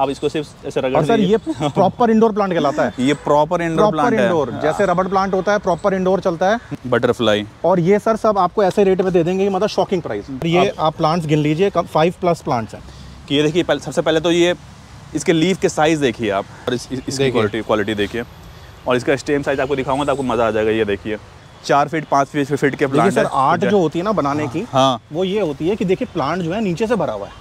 आप इसको सिर्फ ऐसे रगड़ सर, ये प्रॉपर इंडोर प्लांट कहलाता है। ये प्रॉपर इंडोर प्लांट है, जैसे रबड़ प्लांट होता है प्रॉपर इंडोर चलता है बटरफ्लाई। और ये सर सब आपको ऐसे रेट में दे देंगे, मतलब शॉकिंग प्राइस। ये आप प्लांट्स गिन लीजिए, 5+ प्लांट्स हैं। कि ये देखिए सबसे पहले तो ये इसके लीफ के साइज देखिए आप, और इसकी क्वालिटी देखिए, और इसका स्टेम साइज आपको दिखाऊंगा तो आपको मजा आ जाएगा। ये देखिए 4 फीट 5 फीट के प्लांट सर। आर्ट जो होती है ना बनाने की, हाँ वो ये होती है कि देखिए प्लांट जो है नीचे से भरा हुआ है,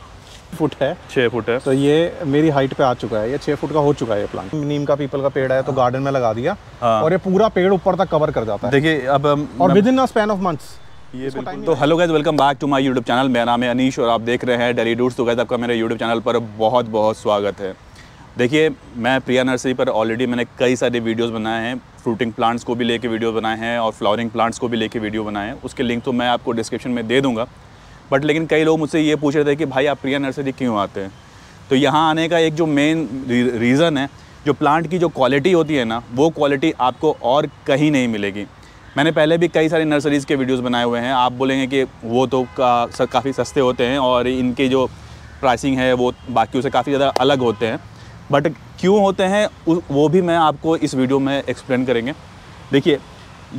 फुट है 6 फुट है, तो ये मेरी हाइट पे आ चुका है, ये 6 फुट का हो चुका है ये प्लांट। नीम का पीपल का पेड़ है तो गार्डन में लगा दिया, और ये पूरा पेड़ ऊपर तक कवर कर जाता है। देखिए अब और within a span of months ये बिल्कुल। तो hello guys, welcome back to my YouTube channel. मेरा नाम है अनीश और आप देख रहे हैं डेली डूड्स। तो गाइस आपका मेरे यूट्यूब चैनल पर बहुत बहुत स्वागत है। देखिए मैं प्रिया नर्सरी पर ऑलरेडी मैंने कई सारे वीडियोस बनाए हैं, फ्रूटिंग प्लांट्स को भी लेके वीडियो बनाए हैं और फ्लावरिंग प्लांट्स को भी लेके वीडियो बनाए हैं। उसके लिंक तो मैं आपको डिस्क्रिप्शन में दे दूँगा। बट लेकिन कई लोग मुझसे ये पूछ रहे थे कि भाई आप प्रिया नर्सरी क्यों आते हैं। तो यहाँ आने का एक जो मेन रीज़न है, जो प्लांट की जो क्वालिटी होती है ना, वो क्वालिटी आपको और कहीं नहीं मिलेगी। मैंने पहले भी कई सारी नर्सरीज़ के वीडियोस बनाए हुए हैं। आप बोलेंगे कि वो तो काफ़ी सस्ते होते हैं और इनके जो प्राइसिंग है वो बाकियों से काफ़ी ज़्यादा अलग होते हैं। बट क्यों होते हैं वो भी मैं आपको इस वीडियो में एक्सप्लेन करेंगे। देखिए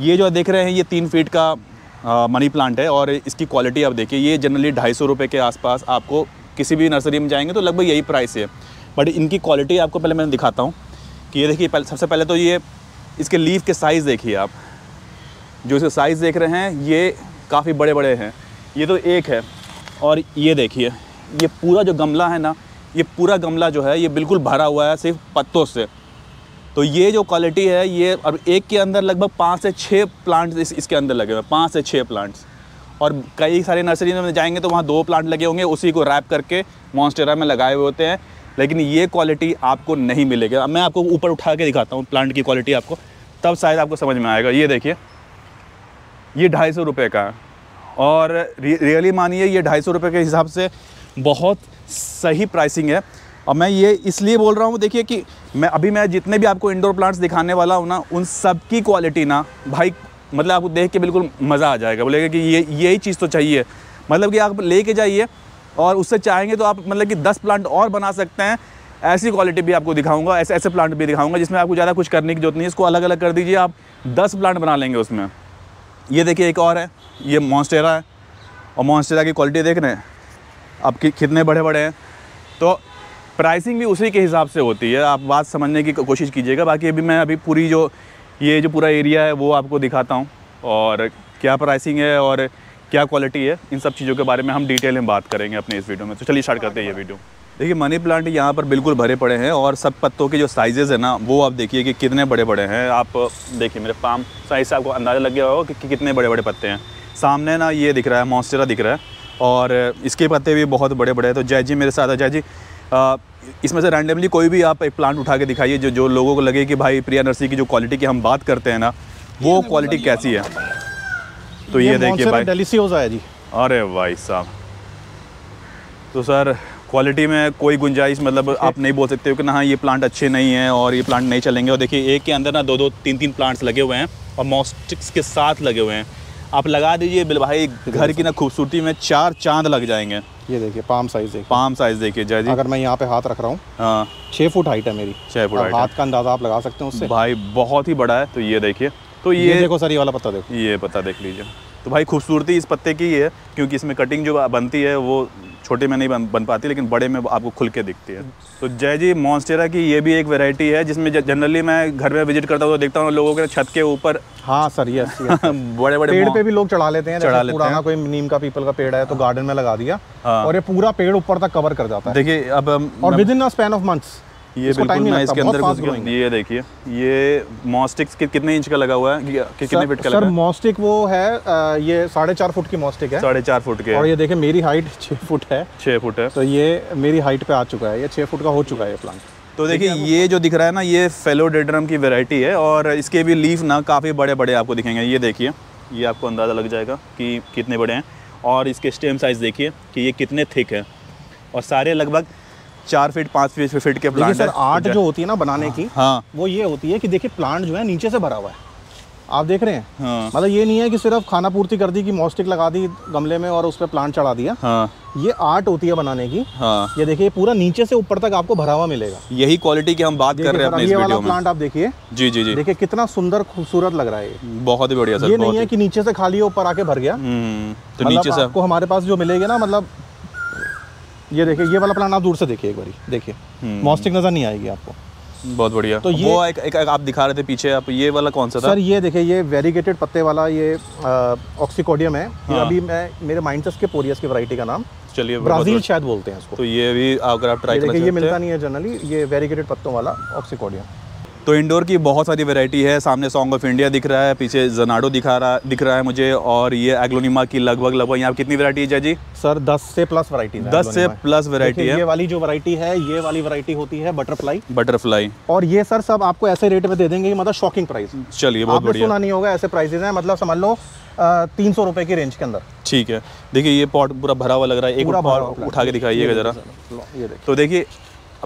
ये जो देख रहे हैं ये 3 फीट का मनी प्लांट है और इसकी क्वालिटी आप देखिए। ये जनरली 250 रुपये के आसपास आपको किसी भी नर्सरी में जाएंगे तो लगभग यही प्राइस है। बट इनकी क्वालिटी आपको पहले मैं दिखाता हूँ कि ये देखिए सबसे पहले तो ये इसके लीफ के साइज़ देखिए आप, जो इसके साइज़ देख रहे हैं ये काफ़ी बड़े बड़े हैं। ये तो एक है, और ये देखिए ये पूरा जो गमला है ना, ये पूरा गमला जो है ये बिल्कुल भरा हुआ है सिर्फ पत्तों से। तो ये जो क्वालिटी है ये, और एक के अंदर लगभग 5 से 6 प्लांट्स इसके अंदर लगे हुए हैं, 5 से 6 प्लांट्स। और कई सारे नर्सरी में जाएंगे तो वहाँ 2 प्लांट लगे होंगे, उसी को रैप करके मॉन्स्टेरा में लगाए हुए होते हैं। लेकिन ये क्वालिटी आपको नहीं मिलेगी। अब मैं आपको ऊपर उठा के दिखाता हूँ प्लांट की क्वालिटी, आपको तब शायद आपको समझ में आएगा। ये देखिए ये 250 रुपये का है, और रियली मानिए ये 250 रुपये के हिसाब से बहुत सही प्राइसिंग है। और मैं ये इसलिए बोल रहा हूँ, देखिए कि मैं जितने भी आपको इंडोर प्लांट्स दिखाने वाला हूँ ना, उन सब की क्वालिटी ना भाई मतलब आपको देख के बिल्कुल मज़ा आ जाएगा। बोलेगा कि ये यही चीज़ तो चाहिए, मतलब कि आप ले के जाइए और उससे चाहेंगे तो आप मतलब कि 10 प्लांट और बना सकते हैं। ऐसी क्वालिटी भी आपको दिखाऊँगा, ऐसे ऐसे प्लांट भी दिखाऊँगा जिसमें आपको ज़्यादा कुछ करने की जरूरत नहीं है। इसको अलग अलग कर दीजिए, आप 10 प्लांट बना लेंगे उसमें। ये देखिए एक और है, ये मॉन्स्टेरा है, और मॉन्स्टेरा की क्वालिटी देख रहे हैं आप कितने बड़े बड़े हैं। तो प्राइसिंग भी उसी के हिसाब से होती है, आप बात समझने की कोशिश कीजिएगा। बाकी अभी मैं पूरी ये जो पूरा एरिया है वो आपको दिखाता हूँ, और क्या प्राइसिंग है और क्या क्वालिटी है, इन सब चीज़ों के बारे में हम डिटेल में बात करेंगे अपने इस वीडियो में। तो चलिए स्टार्ट करते हैं ये वीडियो। देखिए मनी प्लांट यहाँ पर बिल्कुल भरे पड़े हैं, और सब पत्तों के जो साइजेज़ हैं ना वो आप देखिए कि कितने बड़े बड़े हैं। आप देखिए मेरे पाम साइज़ से आपको अंदाज़ा लग गया होगा कि कितने बड़े बड़े पत्ते हैं। सामने ना ये दिख रहा है मॉन्स्टेरा दिख रहा है, और इसके पत्ते भी बहुत बड़े बड़े हैं। तो जय जी मेरे साथ है। जय जी इसमें से रैंडमली कोई भी आप एक प्लांट उठा के दिखाइए जो लोगों को लगे कि भाई प्रिया नर्सरी की जो क्वालिटी की हम बात करते हैं ना, वो क्वालिटी कैसी है। तो ये देखिए भाई डेलीशियस है जी, अरे भाई साहब। तो सर क्वालिटी में कोई गुंजाइश मतलब आप नहीं बोल सकते हो कि ना ये प्लांट अच्छे नहीं हैं और ये प्लांट नहीं चलेंगे। और देखिए एक के अंदर ना 2-2, 3-3 प्लांट्स लगे हुए हैं, और मॉस्टिक्स के साथ लगे हुए हैं। आप लगा दीजिए बिल भाई, घर की ना खूबसूरती में 4 चांद लग जाएंगे। ये देखिए पाम साइज़ देखिए जय जी। अगर मैं यहाँ पे हाथ रख रहा हूँ, हाँ 6 फुट हाइट है मेरी, 6 फुट हाइट, हाथ का अंदाज़ा आप लगा सकते हैं उससे। भाई बहुत ही बड़ा है। तो ये देखिए, तो ये देखो सर, ये वाला पत्ता देखो, ये पत्ता देख लीजिए। तो भाई खूबसूरती इस पत्ते की है, क्योंकि इसमें कटिंग जो बनती है वो छोटे में नहीं बन पाती, लेकिन बड़े में आपको खुल के दिखती है। तो जय जी मॉन्स्टेरा की ये भी एक वैरायटी है जिसमें जनरली मैं घर में विजिट करता हूँ तो देखता हूँ लोगों के छत के ऊपर, हाँ सर ये बड़े बड़े पेड़ पे भी लोग चढ़ा लेते हैं। पुराना कोई नीम का पीपल का पेड़ है तो गार्डन में लगा दिया, और ये पूरा पेड़ ऊपर तक कवर कर जाता है। देखिए अब और within a span of months ये बिल्कुल मैं इसके अंदर घुस गया। ये देखिए ये मॉस्टिक्स कितने इंच का लगा हुआ है, कितने फीट का लगा है सर? मॉस्टिक वो है ये 4.5 फुट की मॉस्टिक है, 4.5 फुट के। और ये देखिए मेरी हाइट 6 फुट है, 6 फुट है, तो ये मेरी हाइट पे आ चुका है, ये 6 फुट का हो चुका है ये प्लांट। तो देखिए ये जो दिख रहा है ना ये फेलोडेड्रम की वेराइटी है, और इसके भी लीफ ना काफ़ी बड़े बड़े आपको दिखेंगे। ये देखिए ये आपको अंदाज़ा लग जाएगा कि कितने बड़े हैं, और इसके स्टेम साइज़ देखिए कि ये कितने थिक है, और सारे लगभग 4 फीट 5 फीट के प्लांट है। सर आर्ट जो होती है ना बनाने की, हाँ वो ये होती है कि देखिए प्लांट जो है नीचे से भरा हुआ है, आप देख रहे हैं। हाँ। मतलब ये नहीं है कि सिर्फ खाना पूर्ति कर दी कि मॉस्टिक लगा दी गमले में और उस पर प्लांट चढ़ा दिया। हाँ। ये आर्ट होती है बनाने की। हाँ। ये देखिए पूरा नीचे से ऊपर तक आपको भरा हुआ मिलेगा। यही क्वालिटी की हम बात कर रहे हैं अपने इस वीडियो में। प्लांट आप देखिए। जी जी जी। देखिए कितना सुंदर खूबसूरत लग रहा है, बहुत ही बढ़िया। ये नहीं है कि नीचे से खाली ऊपर आके भर गया, तो नीचे से आपको हमारे पास जो मिलेगा ना, मतलब ये देखिए ये वाला प्लांट आप दूर से देखिए एक बारी, देखिए मॉस्टिक नजर नहीं आएगी आपको। बहुत बढ़िया। तो ये वो एक आप दिखा रहे थे पीछे, आप ये वाला कौन सा था? सर ये देखिए ये वेरीगेटेड पत्ते वाला ये ऑक्सीकोडियम है। हाँ। अभी मैं मेरे माइंड से स्किप हो रही है इसकी वैरायटी का नाम। चलिए ब्राजील शायद बोलते हैं इसको। तो ये भी अगर आप ट्राई करेंगे, ये मिलता नहीं है जनरली, ये वेरीगेटेड पत्तों वाला ऑक्सीकोडियम। तो इंडोर की बहुत सारी वैरायटी है। सामने सॉन्ग ऑफ इंडिया दिख रहा है, पीछे जनाडो दिख रहा है मुझे, और ये एग्लोनिमा की लगभग यहाँ कितनी वैरायटी है जी? सर 10 से प्लस वैरायटी है। 10 से प्लस वैरायटी है। ये वाली जो वैरायटी है, ये वाली वैरायटी होती है बटरफ्लाई। और ये सर सब आपको ऐसे रेट में दे देंगे, मतलब शॉकिंग प्राइस। चलिए बहुत बढ़िया। सुना नहीं होगा ऐसे प्राइसेज हैं, मतलब समझ लो 300 रुपए की रेंज के अंदर। ठीक है। देखिए ये पॉट पूरा भरा हुआ लग रहा है, एक बार उठा के दिखाइएगा जरा। तो देखिए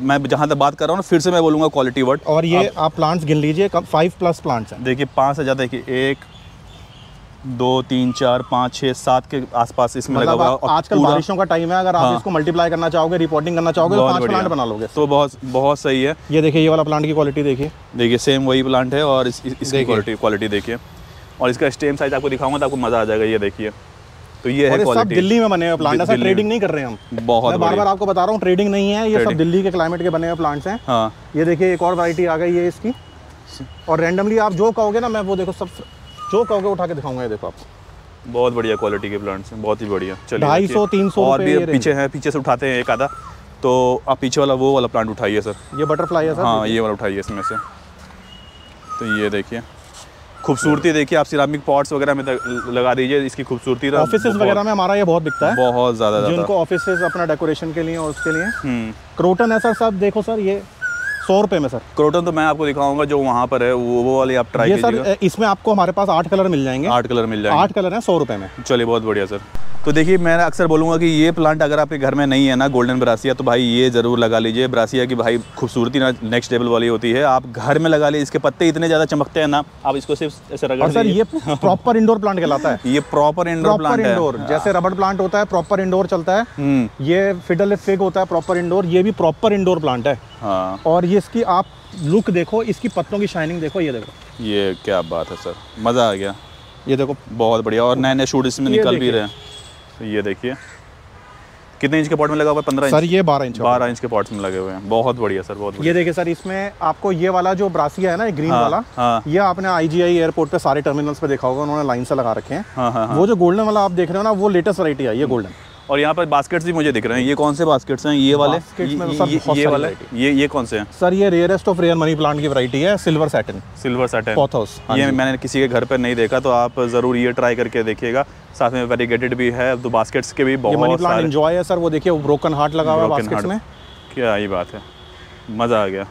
मैं जहाँ तक बात कर रहा हूँ ना, फिर से मैं बोलूँगा क्वालिटी वर्ड। और ये आप प्लांट्स गिन लीजिए, 5+ प्लांट्स हैं। देखिए 5 से ज़्यादा, देखिए 1 2 3 4 5 6 7 के आसपास इसमें लगा हुआ। आजकल बारिशों का टाइम है, अगर आप इसको मल्टीप्लाई करना चाहोगे, रिपोर्टिंग करना चाहोगे तो 5 प्लांट बना लोगे। तो बहुत बहुत सही है। ये देखिए ये वाला प्लांट की क्वालिटी देखिए, देखिए सेम वही प्लांट है और इसकी क्वालिटी देखिए, और इसका स्टेम साइज आपको दिखाऊंगा तो आपको मज़ा आ जाएगा। ये देखिए, तो ये है सब दिल्ली में बने हुए प्लांट है, ट्रेडिंग नहीं कर रहे हैं हम। बहुत मैं बार-बार आपको बता रहा हूँ, ट्रेडिंग नहीं है, ये सब दिल्ली के क्लाइमेट के बने हुए प्लांट्स हैं। हाँ। ये देखिए एक और वैरायटी आ गई है इसकी, और रैंडमली आप जो कहोगे ना, मैं वो देखो सब जो कहोगे उठा के दिखाऊंगा। ये देखो आपको बहुत बढ़िया क्वालिटी के प्लांट्स हैं, बहुत ही बढ़िया। चलिए 250 300। और भी पीछे है, पीछे से उठाते हैं एक आधा। तो आप पीछे वाला वो वाला प्लांट उठाइए सर, ये बटरफ्लाई है सर। हाँ ये वाला उठाइए इसमें से। तो ये देखिए खूबसूरती देखिए, आप सिरामिक पॉट्स वगैरह में लगा दीजिए, इसकी खूबसूरती। ऑफिसेज वगैरह में हमारा ये बहुत बिकता है, बहुत ज़्यादा, जिनको ऑफिसेज अपना डेकोरेशन के लिए और उसके लिए। क्रोटन है सर, सब देखो सर, ये 100 रुपये में सर। क्रोटन तो मैं आपको दिखाऊंगा जो वहाँ पर है, वो वाली आप ट्राई कीजिएगा। सर इसमें आपको हमारे पास 8 कलर मिल जाएंगे। 8 कलर मिल जाएंगे, 8 कलर है 100 रुपये में। चलिए बहुत बढ़िया सर। तो देखिए मैं अक्सर बोलूँगा कि ये प्लांट अगर आपके घर में नहीं है ना, गोल्डन ब्रासिया, तो भाई ये ज़रूर लगा लीजिए। ब्रासिया की भाई खूबसूरती ना नेक्स्ट लेवल वाली होती है, आप घर में लगा लीजिए। इसके पत्ते इतने ज़्यादा चमकते हैं ना, आप इसको सिर्फ ऐसे रगड़ दीजिए। सर ये प्रॉपर इंडोर प्लांट कहलाता है, ये प्रॉपर इंडोर प्लांट है। जैसे रबड़ प्लांट होता है प्रॉपर इंडोर चलता है, ये फिडल फिग होता है प्रॉपर इंडोर, ये भी प्रॉपर इंडोर प्लांट है। हाँ। और ये इसकी आप लुक देखो, इसकी पत्तों की शाइनिंग देखो, ये देखो, ये क्या बात है सर, मज़ा आ गया। ये देखो बहुत बढ़िया, और नए नए शूट इसमें निकल भी रहे हैं। ये देखिए कितने इंच के पॉट में लगा हुआ है? 15 इंच सर, ये 12 इंच, 12 इंच के पॉट्स में लगे हुए हैं। बहुत बढ़िया सर, बहुत बढ़िया। ये देखिए सर, इसमें आपको ये वाला जो ब्रासिया है ना, ग्रीन वाला, ये आपने IGI एयरपोर्ट पे सारे टर्मिनल्स पे देखा होगा, उन्होंने लाइन से लगा रखे हैं। वो जो गोल्डन वाला आप देख रहे हो ना, वो लेटेस्ट वैरायटी आई है गोल्डन। और यहाँ पर बास्केट्स भी मुझे दिख रहे हैं, ये कौन से बास्केट्स हैं? ये वाले में ये कौन से हैं सर? ये rarest of rare money plant की वैरायटी है, सिल्वर सैटिन पॉथोस। ये मैंने किसी के घर पर नहीं देखा, तो आप ज़रूर ये ट्राई करके देखिएगा। साथ में वेरीगेटेड भी है, तो बास्केट्स के भी बहुत सारे एंजॉय है सर। वो देखिए ब्रोकन हार्ट लगा हुआ है बास्केट्स में, क्या ही बात है, मज़ा आ गया।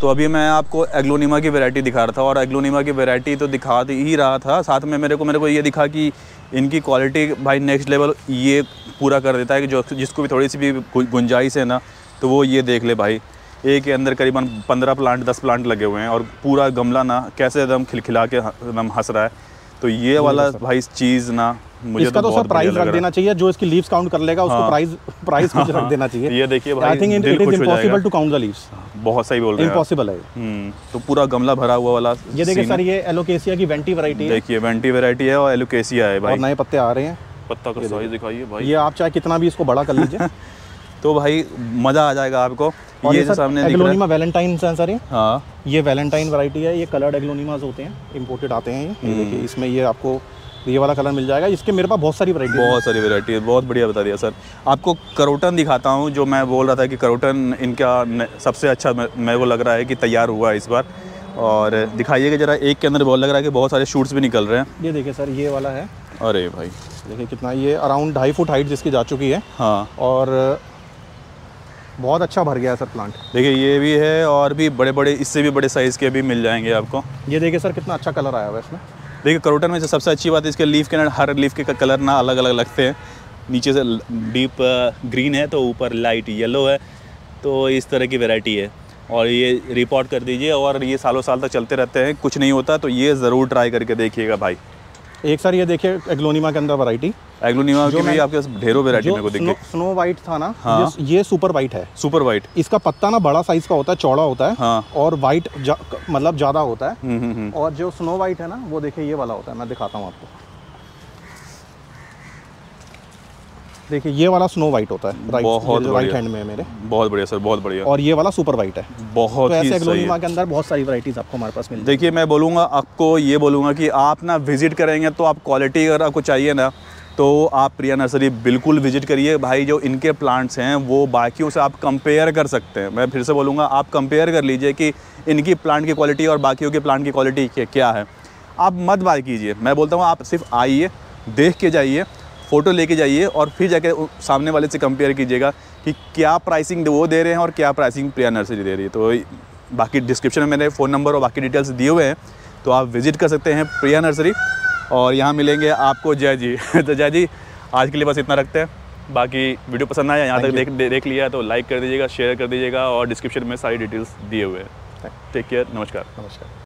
तो अभी मैं आपको एग्लोनिमा की वैरायटी दिखा रहा था, और एग्लोनिमा की वैरायटी तो दिखा ही रहा था, साथ में मेरे को ये दिखा कि इनकी क्वालिटी भाई नेक्स्ट लेवल ये पूरा कर देता है, कि जो जिसको भी थोड़ी सी भी गुंजाइश है ना, तो वो ये देख ले भाई। एक के अंदर करीबन 15 प्लांट 10 प्लांट लगे हुए हैं, और पूरा गमला ना कैसे एकदम खिलखिला के एकदम हंस रहा है। तो ये वाला भाई चीज़ ना, मुझे इसका तो सर प्राइस रख देना चाहिए, जो इसकी लीव्स काउंट कर लेगा उसको प्राइस कुछ रख देना चाहिए। ये देखिए भाई, I think it is impossible to count the leaves. बहुत सही बोल रहे हैं, इम्पॉसिबल है। तो पूरा गमला भरा हुआ वाला। ये देखिए सर, ये एलोकेसिया की वेंटी वैरायटी है। देखिए वेंटी वैरायटी है और एलोकेसिया है भाई, और नए पत्ते आ रहे हैं। पत्ता का साइज दिखाइए भाई, ये आप चाहे कितना भी इसको बड़ा कर लीजिए, तो भाई मजा आ जाएगा आपको। ये जो सामने एग्लोनिमा वैलेंटाइन है सर, ये वैलेंटाइन वैरायटी है। ये कलर्ड एग्लोनिमास होते हैं, इंपोर्टेड आते हैं। देखिए इसमें ये आपको ये वाला कलर मिल जाएगा। इसके मेरे पास बहुत सारी वैरायटी है। बहुत बढ़िया बता दिया सर। आपको करोटन दिखाता हूँ, जो मैं बोल रहा था कि करोटन इनका सबसे अच्छा मेरे को लग रहा है कि तैयार हुआ है इस बार। और दिखाइएगा जरा, एक के अंदर बहुत लग रहा है कि बहुत सारे शूट्स भी निकल रहे हैं। ये देखिए सर, ये वाला है। अरे भाई देखिए कितना, ये अराउंड 2.5 फुट हाइट जिसकी जा चुकी है। हाँ, और बहुत अच्छा भर गया है सर प्लांट। देखिए ये भी है, और भी बड़े बड़े, इससे भी बड़े साइज़ के भी मिल जाएंगे आपको। ये देखिए सर कितना अच्छा कलर आया हुआ है इसमें। देखिए करोटन में जो सबसे अच्छी बात है, इसके लीफ के ना, हर लीफ के कलर ना अलग अलग लगते हैं। नीचे से डीप ग्रीन है, तो ऊपर लाइट येलो है, तो इस तरह की वैरायटी है। और ये रिपोर्ट कर दीजिए और ये सालों साल तक चलते रहते हैं, कुछ नहीं होता। तो ये ज़रूर ट्राई करके देखिएगा भाई। एक सर ये देखिए एग्लोनिमा के अंदर वैरायटी, एग्लोनिमा की भी आपके ढेरों वैरायटी मेरे को देखिए। स्नो वाइट था ना, हाँ। ये सुपर वाइट है, सुपर वाइट। इसका पत्ता ना बड़ा साइज का होता है, चौड़ा होता है, हाँ। और वाइट मतलब ज़्यादा होता है। और जो स्नो वाइट है ना वो देखिए ये वाला होता है, मैं दिखाता हूँ आपको। देखिए ये वाला स्नो वाइट होता है, राइट हैंड में मेरे। बहुत बढ़िया सर, बहुत बढ़िया। और ये वाला सुपर वाइट है, बहुत तो ऐसे एग्लोनिमा के अंदर बहुत सारी वैरायटीज आपको हमारे पास मिलती है। देखिए मैं बोलूँगा आपको, ये बोलूँगा कि आप ना विजिट करेंगे तो आप क्वालिटी अगर आपको चाहिए ना तो आप प्रिया नर्सरी बिल्कुल विजिट करिए भाई। जो इनके प्लांट्स हैं वो बाकियों से आप कंपेयर कर सकते हैं। मैं फिर से बोलूँगा आप कंपेयर कर लीजिए कि इनकी प्लांट की क्वालिटी और बाकियों के प्लांट की क्वालिटी क्या है। आप मत बाय कीजिए, मैं बोलता हूँ आप सिर्फ आइए, देख के जाइए, फ़ोटो लेके जाइए और फिर जाके सामने वाले से कंपेयर कीजिएगा कि क्या प्राइसिंग वो दे रहे हैं और क्या प्राइसिंग प्रिया नर्सरी दे रही है। तो बाकी डिस्क्रिप्शन में मेरे फ़ोन नंबर और बाकी डिटेल्स दिए हुए हैं, तो आप विजिट कर सकते हैं प्रिया नर्सरी। और यहाँ मिलेंगे आपको जय जी। तो जय जी आज के लिए बस इतना रखते हैं। बाकी वीडियो पसंद आया, यहाँ तक देख लिया तो लाइक कर दीजिएगा, शेयर कर दीजिएगा और डिस्क्रिप्शन में सारी डिटेल्स दिए हुए हैं। टेक केयर, नमस्कार।